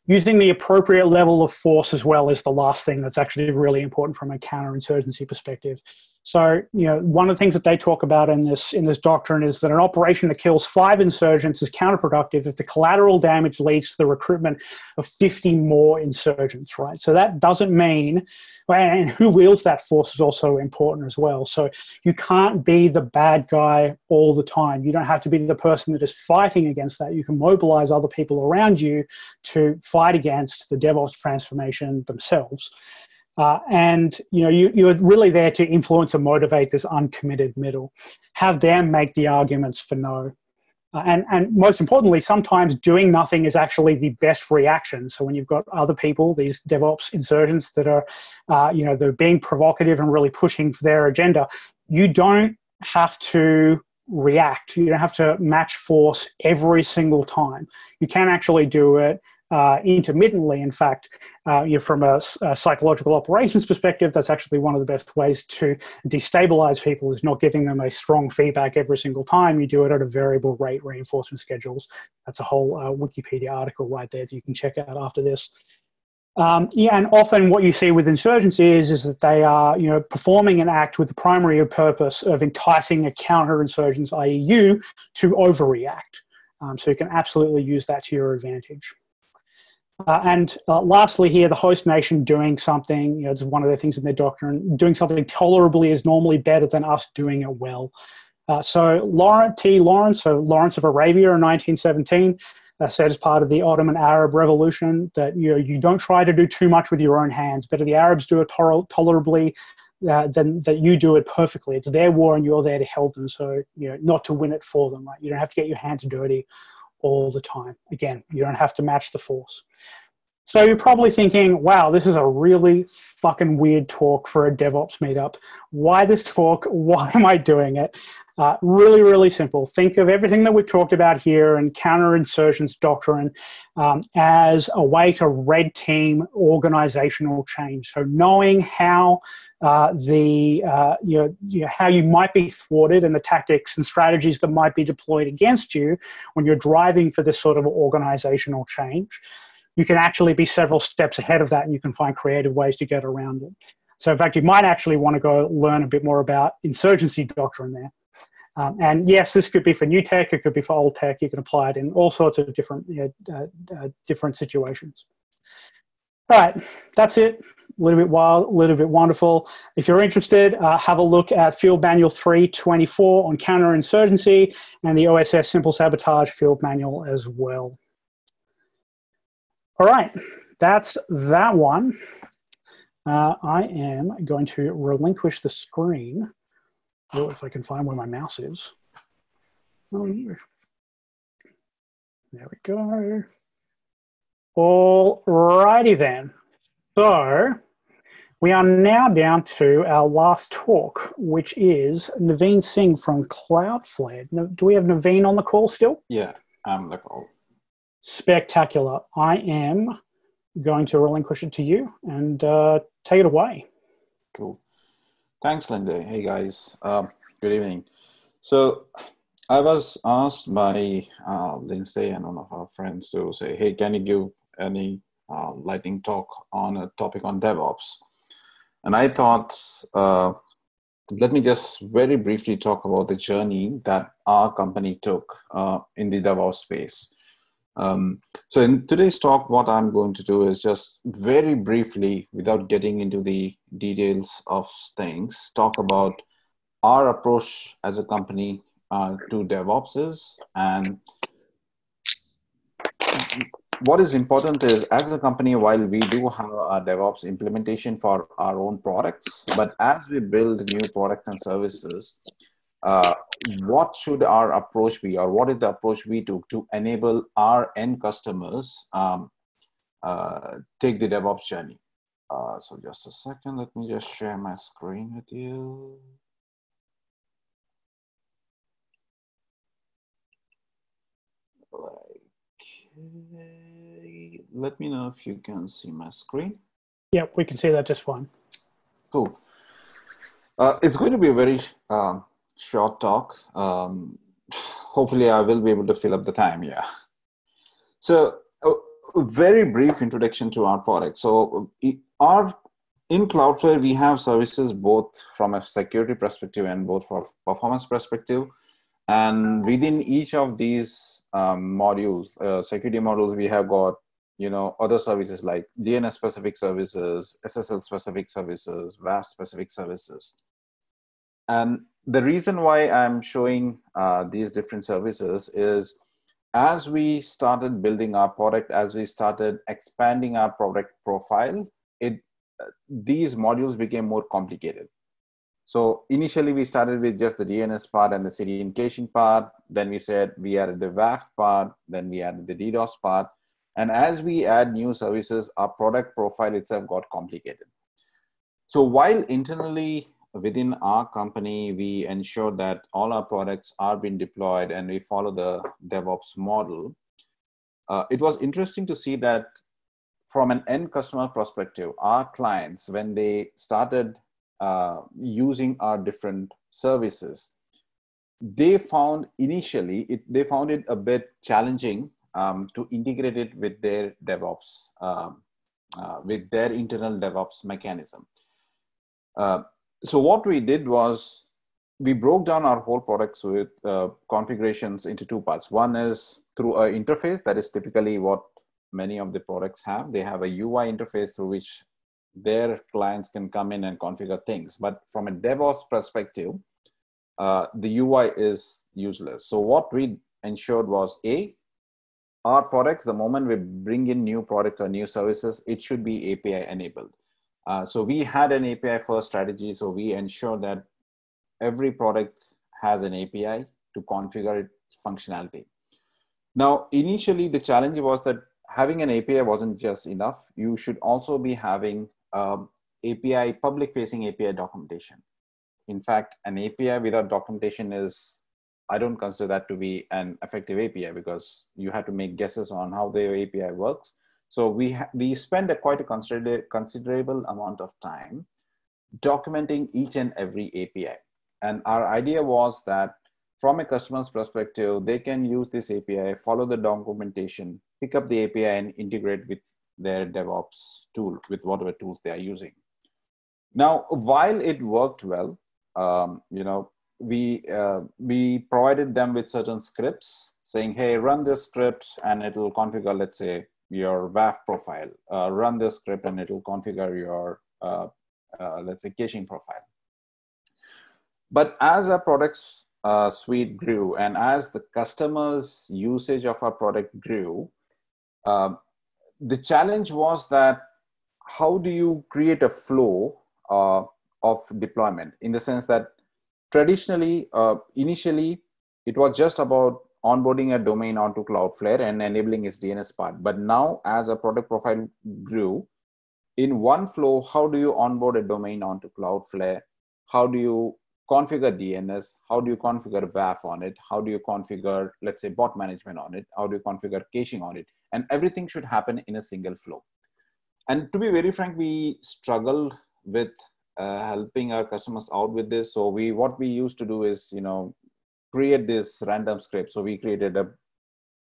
Using the appropriate level of force as well is the last thing that's actually really important from a counterinsurgency perspective. So, one of the things that they talk about in this doctrine is that an operation that kills 5 insurgents is counterproductive if the collateral damage leads to the recruitment of 50 more insurgents, right? So that doesn't mean, and who wields that force is also important as well. So you can't be the bad guy all the time. You don't have to be the person that is fighting against that. You can mobilize other people around you to fight against the DevOps transformation themselves. And you're really there to influence and motivate this uncommitted middle. Have them make the arguments for no. And most importantly, sometimes doing nothing is actually the best reaction. So when you've got other people, these DevOps insurgents that are, they're being provocative and really pushing for their agenda, you don't have to react. You don't have to match force every single time. You can actually do it intermittently. In fact, from a psychological operations perspective, that's actually one of the best ways to destabilize people is not giving them a strong feedback every single time. You do it at a variable rate reinforcement schedules. That's a whole Wikipedia article right there that you can check out after this. Yeah, and often what you see with insurgencies is that they are, you know, performing an act with the primary purpose of enticing a counterinsurgents, i.e. you, to overreact. So you can absolutely use that to your advantage. And lastly here, the host nation doing something, you know, it's one of the things in their doctrine, doing something tolerably is normally better than us doing it well. So Lawrence of Arabia in 1917, said as part of the Ottoman Arab Revolution that, you know, you don't try to do too much with your own hands. Better the Arabs do it tolerably than that you do it perfectly. It's their war and you're there to help them. So, you know, not to win it for them, right? You don't have to get your hands dirty all the time. Again, you don't have to match the force. So you're probably thinking, wow, this is a really fucking weird talk for a DevOps meetup. Why this talk? Why am I doing it? Really, really simple. Think of everything that we've talked about here and counterinsurgence doctrine as a way to red team organizational change. So knowing how how you might be thwarted and the tactics and strategies that might be deployed against you when you're driving for this sort of organizational change, you can actually be several steps ahead of that and you can find creative ways to get around it. So in fact, you might actually want to go learn a bit more about insurgency doctrine there. And yes, this could be for new tech, it could be for old tech, you can apply it in all sorts of different, different situations. All right, that's it. A little bit wild, a little bit wonderful. If you're interested, have a look at Field Manual 324 on counterinsurgency and the OSS Simple Sabotage Field Manual as well. All right, that's that one. I am going to relinquish the screen. Oh, if I can find where my mouse is. Oh, there we go. All righty then. So we are now down to our last talk, which is Naveen Singh from Cloudflare. Do we have Naveen on the call still? Yeah, I'm the call. Spectacular. I am going to relinquish it to you and take it away. Cool. Thanks, Linda. Hey, guys. Good evening. So I was asked by Lindsay and one of our friends to say, hey, can you give any lightning talk on a topic on DevOps? And I thought, let me just very briefly talk about the journey that our company took in the DevOps space. So in today's talk, what I'm going to do is just very briefly, without getting into the details of things, talk about our approach as a company to DevOps, and what is important is, as a company, while we do have a DevOps implementation for our own products, but as we build new products and services, what should our approach be, or what is the approach we took to enable our end customers take the DevOps journey? So just a second, let me just share my screen with you. Okay. Let me know if you can see my screen. Yeah, we can see that just fine. Cool. It's going to be a very short talk. Hopefully I will be able to fill up the time. Yeah. So a very brief introduction to our product. So in Cloudflare, we have services both from a security perspective and both from performance perspective. And within each of these modules, security modules, we have got, you know, other services like DNS specific services, SSL specific services, WAF specific services. And the reason why I'm showing these different services is, as we started building our product, as we started expanding our product profile, these modules became more complicated. So initially we started with just the DNS part and the CDN caching part. Then we said we added the WAF part, then we added the DDoS part. And as we add new services, our product profile itself got complicated. So while internally, within our company, we ensure that all our products are being deployed and we follow the DevOps model. It was interesting to see that from an end customer perspective, our clients, when they started using our different services, they found it a bit challenging to integrate it with their DevOps with their internal DevOps mechanism. So what we did was we broke down our whole products with configurations into two parts. One is through an interface. That is typically what many of the products have. They have a UI interface through which their clients can come in and configure things. But from a DevOps perspective, the UI is useless. So what we ensured was A, our products, the moment we bring in new products or new services, it should be API enabled. So we had an API first strategy. So we ensure that every product has an API to configure its functionality. Now, initially the challenge was that having an API wasn't just enough. You should also be having API, public facing API documentation. In fact, an API without documentation is, I don't consider that to be an effective API because you have to make guesses on how the API works. So we spend quite a considerable amount of time documenting each and every API. And our idea was that from a customer's perspective, they can use this API, follow the documentation, pick up the API and integrate with their DevOps tool, with whatever tools they are using. Now, while it worked well, we provided them with certain scripts saying, hey, run this script and it will configure, let's say, your WAF profile. Run this script and it will configure your, let's say, caching profile. But as our products suite grew and as the customers' usage of our product grew, the challenge was that how do you create a flow of deployment, in the sense that traditionally, initially, it was just about onboarding a domain onto Cloudflare and enabling its DNS part. But now, as a product profile grew, in one flow, how do you onboard a domain onto Cloudflare? How do you configure DNS? How do you configure WAF on it? How do you configure, let's say, bot management on it? How do you configure caching on it? And everything should happen in a single flow. And to be very frank, we struggled with helping our customers out with this. So what we used to do is, create this random script. So we created a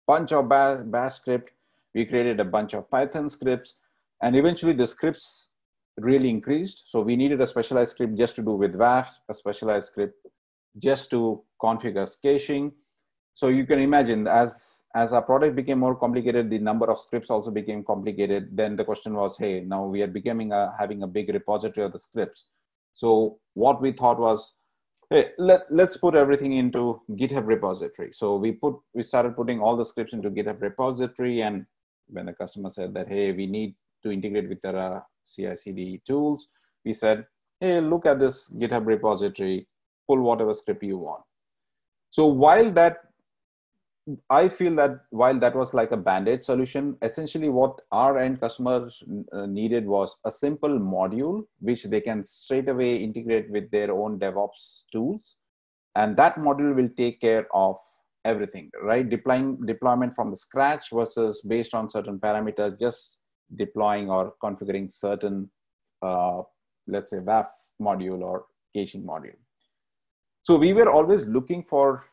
bunch of bash script. We created a bunch of Python scripts, and eventually the scripts really increased. So we needed a specialized script just to do with WAF, a specialized script just to configure caching. So you can imagine as our product became more complicated, the number of scripts also became complicated. Then the question was, hey, now we are having a big repository of the scripts. So what we thought was, hey, let's put everything into GitHub repository. So we started putting all the scripts into GitHub repository. And when the customer said that, hey, we need to integrate with our CI/CD tools, we said, hey, look at this GitHub repository, pull whatever script you want. So I feel that while that was like a band-aid solution, essentially what our end customers needed was a simple module which they can straight away integrate with their own DevOps tools. And that module will take care of everything, right? Deployment from the scratch versus based on certain parameters, just deploying or configuring certain, let's say, WAF module or caching module. So we were always looking for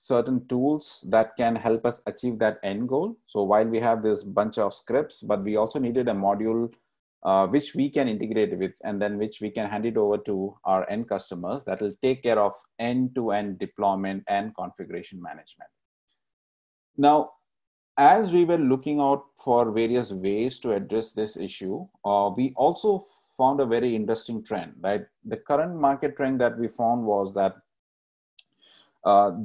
certain tools that can help us achieve that end goal. So while we have this bunch of scripts, but we also needed a module which we can integrate with and then which we can hand it over to our end customers that will take care of end-to-end deployment and configuration management. Now, as we were looking out for various ways to address this issue, we also found a very interesting trend, right? The current market trend that we found was that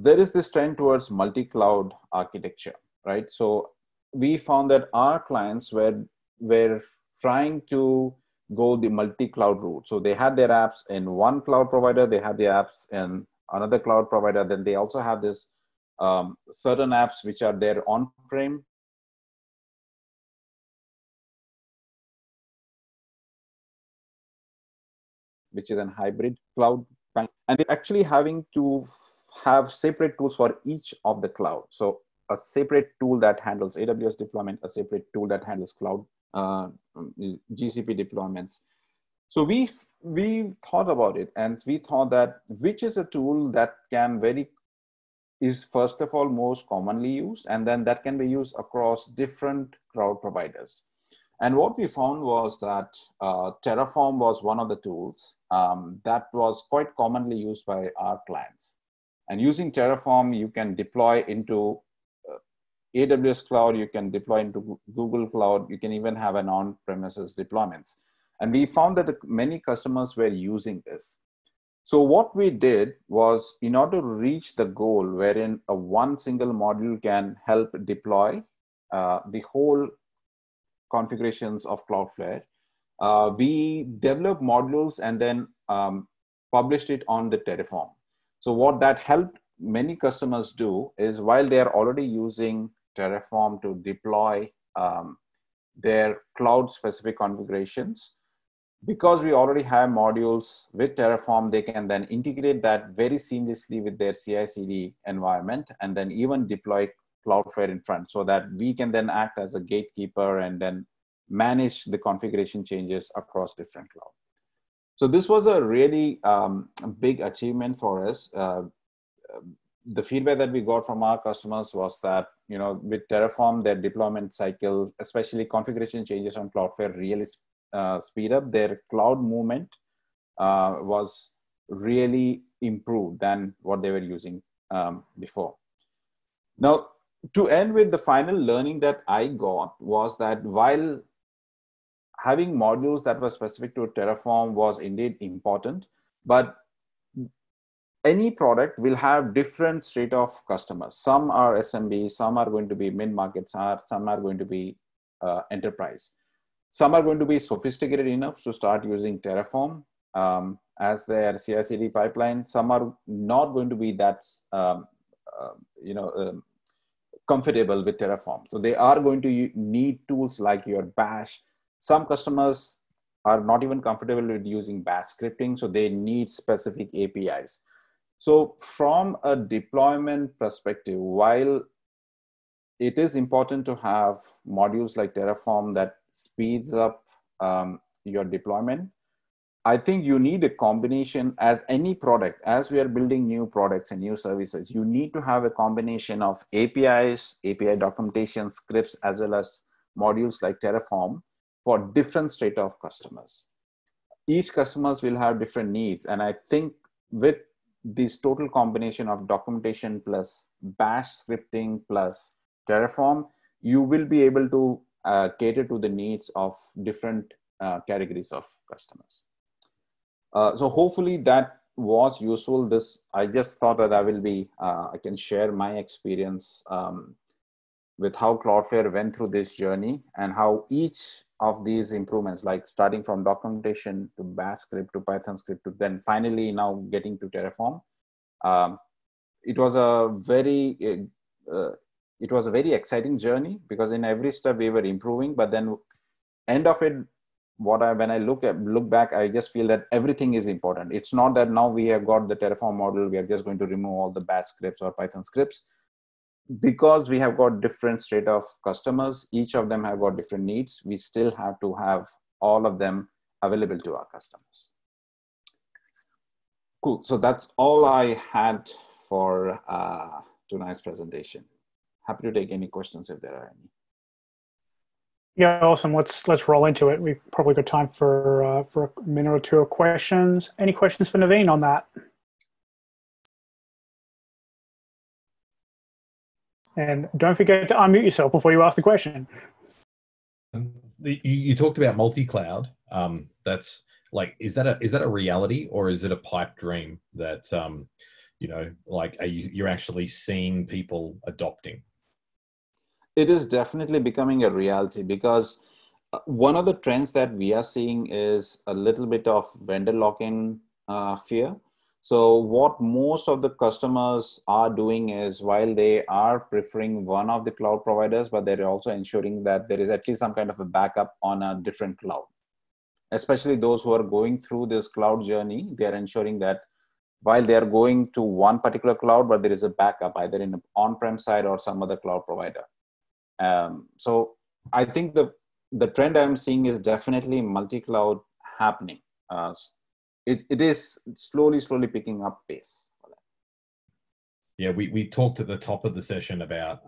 there is this trend towards multi-cloud architecture, right? So we found that our clients were trying to go the multi-cloud route. So they had their apps in one cloud provider, they had their apps in another cloud provider, then they also have this certain apps which are there on-prem. Which is a hybrid cloud. And they're actually having to have separate tools for each of the cloud. So a separate tool that handles AWS deployment, a separate tool that handles cloud GCP deployments. So we thought about it and we thought that which is a tool that is first of all most commonly used and then that can be used across different cloud providers. And what we found was that Terraform was one of the tools that was quite commonly used by our clients. And using Terraform, you can deploy into AWS Cloud, you can deploy into Google Cloud, you can even have an on-premises deployments. And we found that many customers were using this. So what we did was, in order to reach the goal wherein a one single module can help deploy the whole configurations of Cloudflare, we developed modules and then published it on the Terraform. So what that helped many customers do is, while they are already using Terraform to deploy their cloud-specific configurations, because we already have modules with Terraform, they can then integrate that very seamlessly with their CI/CD environment and then even deploy Cloudflare in front, so that we can then act as a gatekeeper and then manage the configuration changes across different clouds. So this was a really big achievement for us. The feedback that we got from our customers was that, you know, with Terraform, their deployment cycle, especially configuration changes on Cloudflare, really speed up. Their cloud movement was really improved than what they were using before. Now, to end with, the final learning that I got was that while having modules that were specific to Terraform was indeed important, but any product will have different state of customers. Some are SMB, some are going to be mid-market, some are going to be enterprise. Some are going to be sophisticated enough to start using Terraform as their CI/CD pipeline. Some are not going to be that comfortable with Terraform. So they are going to need tools like your Bash. Some customers are not even comfortable with using Bash scripting, so they need specific APIs. So from a deployment perspective, while it is important to have modules like Terraform that speeds up your deployment, I think you need a combination. As any product, as we are building new products and new services, you need to have a combination of APIs, API documentation, scripts, as well as modules like Terraform for different state of customers. Each customers will have different needs. And I think with this total combination of documentation plus Bash scripting plus Terraform, you will be able to cater to the needs of different categories of customers. So hopefully that was useful. I just thought that I can share my experience with how Cloudflare went through this journey and how each of these improvements, like starting from documentation to Bash script to Python script to then finally now getting to Terraform, it was a very exciting journey, because in every step we were improving. But then end of it, when I look back, I just feel that everything is important. It's not that now we have got the Terraform model, we are just going to remove all the Bash scripts or Python scripts, because we have got different state of customers. Each of them have got different needs. We still have to have all of them available to our customers. Cool. So that's all I had for tonight's presentation. Happy to take any questions if there are any. Yeah, awesome. Let's roll into it. We've probably got time for a minute or two of questions. Any questions for Naveen on that? And don't forget to unmute yourself before you ask the question. You talked about multi-cloud. That's like, is that a reality, or is it a pipe dream that you know, like, you're actually seeing people adopting? It is definitely becoming a reality, because one of the trends that we are seeing is a little bit of vendor lock-in fear. So what most of the customers are doing is, while they are preferring one of the cloud providers, but they're also ensuring that there is at least some kind of a backup on a different cloud. Especially those who are going through this cloud journey, they're ensuring that while they are going to one particular cloud, but there is a backup either in the on-prem side or some other cloud provider. So I think the trend I'm seeing is definitely multi-cloud happening. It is slowly picking up pace. Yeah, we talked at the top of the session about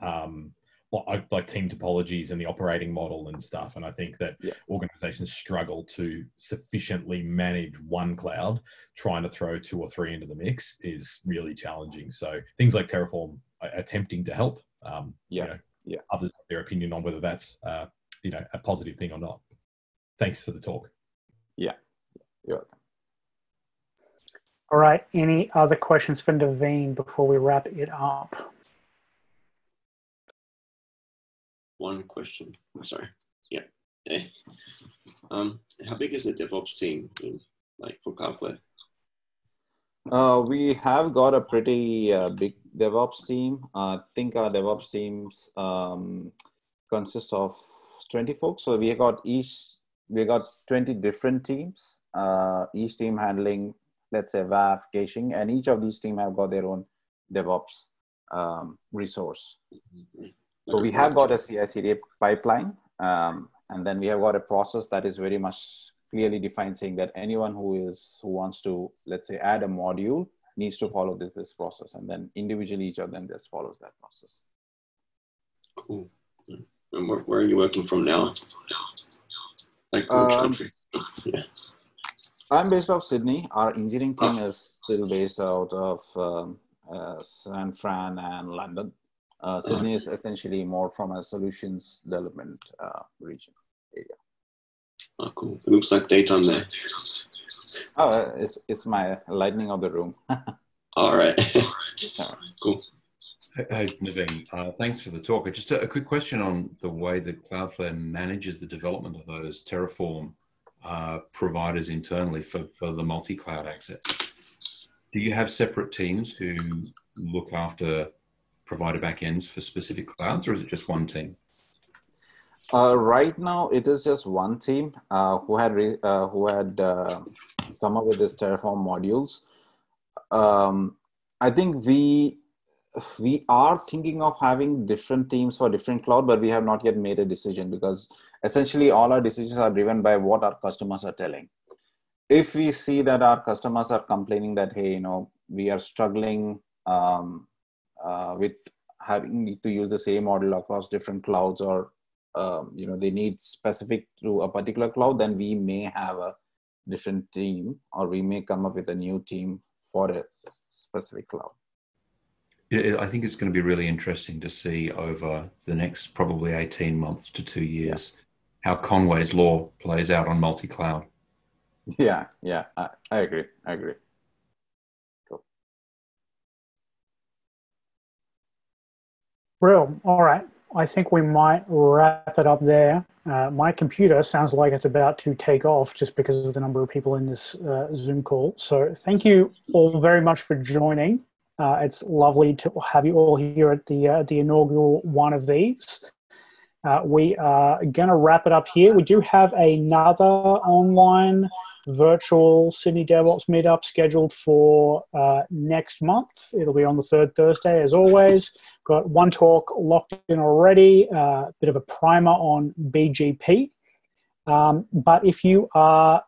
like team topologies and the operating model and stuff. And I think that organizations struggle to sufficiently manage one cloud. Trying to throw two or three into the mix is really challenging. So things like Terraform are attempting to help. Others have their opinion on whether that's a positive thing or not. Thanks for the talk. Yeah, you're welcome. All right, any other questions for Naveen before we wrap it up? One question, sorry. Yeah. Hey. How big is the DevOps team in, like, for Cloudflare? We have got a pretty big DevOps team. I think our DevOps teams consist of 20 folks. So we got 20 different teams, each team handling, let's say, WAF, caching, and each of these teams have got their own DevOps resource. Mm-hmm. So we have got a CI/CD pipeline, and then we have got a process that is very much clearly defined, saying that anyone who wants to, let's say, add a module needs to follow this process, and then individually each of them just follows that process. Cool. And where are you working from now? Like which country? Yeah. I'm based out of Sydney. Our engineering team is still based out of San Fran and London. Sydney is essentially more from a solutions development region area. Oh, cool. It looks like daytime there. Oh, it's my lightning of the room. All right. Cool. Hey, Naveen, thanks for the talk. Just a quick question on the way that Cloudflare manages the development of those Terraform providers internally for the multi-cloud access. Do you have separate teams who look after provider backends for specific clouds, or is it just one team? Right now, it is just one team who had come up with this Terraform modules. I think we are thinking of having different teams for different cloud, but we have not yet made a decision, because essentially all our decisions are driven by what our customers are telling. If we see that our customers are complaining that, hey, we are struggling with having to use the same model across different clouds, or they need specific to a particular cloud, then we may have a different team, or we may come up with a new team for a specific cloud. Yeah, I think it's going to be really interesting to see over the next probably 18 months to 2 years how Conway's law plays out on multi-cloud. Yeah, I agree. Real. All right. I think we might wrap it up there. My computer sounds like it's about to take off just because of the number of people in this Zoom call. So thank you all very much for joining. It's lovely to have you all here at the inaugural one of these. We are going to wrap it up here. We do have another online virtual Sydney DevOps meetup scheduled for next month. It'll be on the third Thursday, as always. Got one talk locked in already, a bit of a primer on BGP. But if you are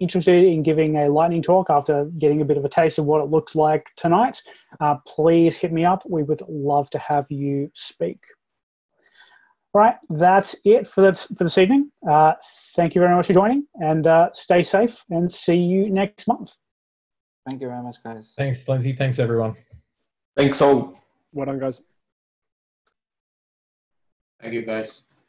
interested in giving a lightning talk after getting a bit of a taste of what it looks like tonight, please hit me up. We would love to have you speak. All right, that's it for this evening. Thank you very much for joining, and stay safe, and see you next month. Thank you very much, guys. Thanks, Lindsay. Thanks, everyone. Thanks all. Well done, guys. Thank you, guys.